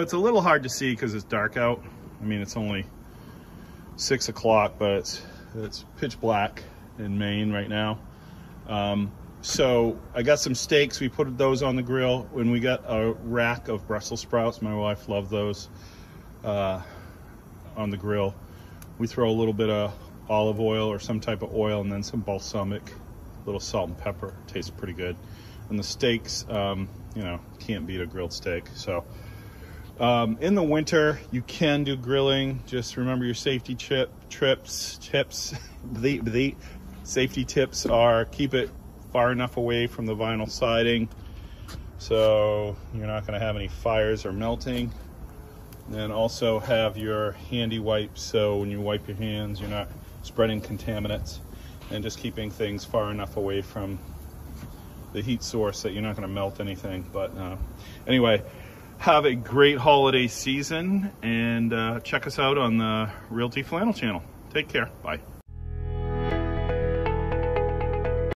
It's a little hard to see because it's dark out. I mean, it's only 6 o'clock, but it's pitch black in Maine right now. So I got some steaks. We put those on the grill. When we got a rack of Brussels sprouts, my wife loved those on the grill. We throw a little bit of olive oil or some type of oil and then some balsamic, a little salt and pepper. It tastes pretty good. And the steaks, you know, can't beat a grilled steak. So in the winter, you can do grilling. Just remember your safety tips. The safety tips are keep it far enough away from the vinyl siding so you're not going to have any fires or melting. And also have your handy wipes so when you wipe your hands, you're not spreading contaminants, and just keeping things far enough away from the heat source that you're not going to melt anything. But anyway, have a great holiday season, and check us out on the Realty Flannel Channel. Take care. Bye.